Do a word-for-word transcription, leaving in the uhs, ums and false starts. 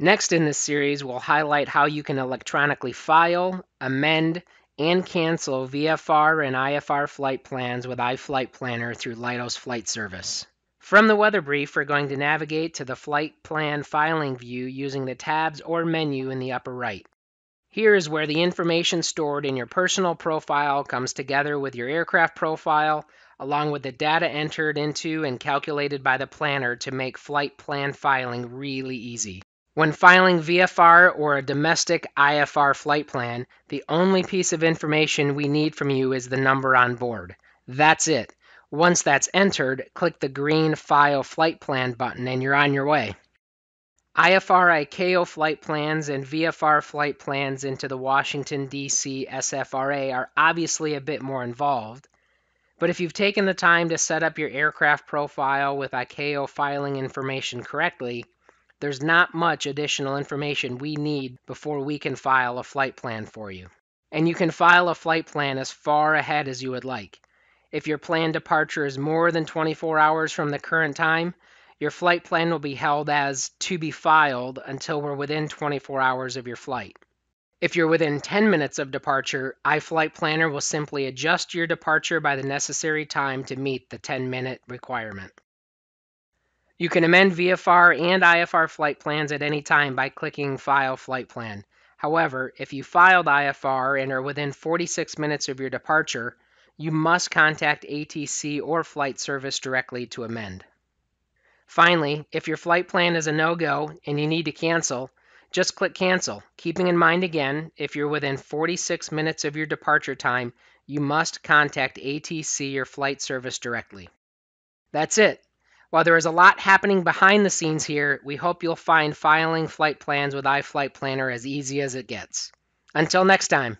Next in this series, we'll highlight how you can electronically file, amend, and cancel V F R and I F R flight plans with iFlightPlanner through Leidos Flight Service. From the weather brief, we're going to navigate to the flight plan filing view using the tabs or menu in the upper right. Here is where the information stored in your personal profile comes together with your aircraft profile, along with the data entered into and calculated by the planner to make flight plan filing really easy. When filing V F R or a domestic I F R flight plan, the only piece of information we need from you is the number on board. That's it. Once that's entered, click the green File Flight Plan button and you're on your way. I F R I C A O flight plans and V F R flight plans into the Washington, D C S F R A are obviously a bit more involved, but if you've taken the time to set up your aircraft profile with I C A O filing information correctly, there's not much additional information we need before we can file a flight plan for you. And you can file a flight plan as far ahead as you would like. If your planned departure is more than twenty-four hours from the current time, your flight plan will be held as to be filed until we're within twenty-four hours of your flight. If you're within ten minutes of departure, iFlightPlanner will simply adjust your departure by the necessary time to meet the ten minute requirement. You can amend V F R and I F R flight plans at any time by clicking File Flight Plan. However, if you filed I F R and are within forty-six minutes of your departure, you must contact A T C or Flight Service directly to amend. Finally, if your flight plan is a no-go and you need to cancel, just click Cancel, keeping in mind again, if you're within forty-six minutes of your departure time, you must contact A T C or Flight Service directly. That's it. While there is a lot happening behind the scenes here, we hope you'll find filing flight plans with iFlightPlanner as easy as it gets. Until next time.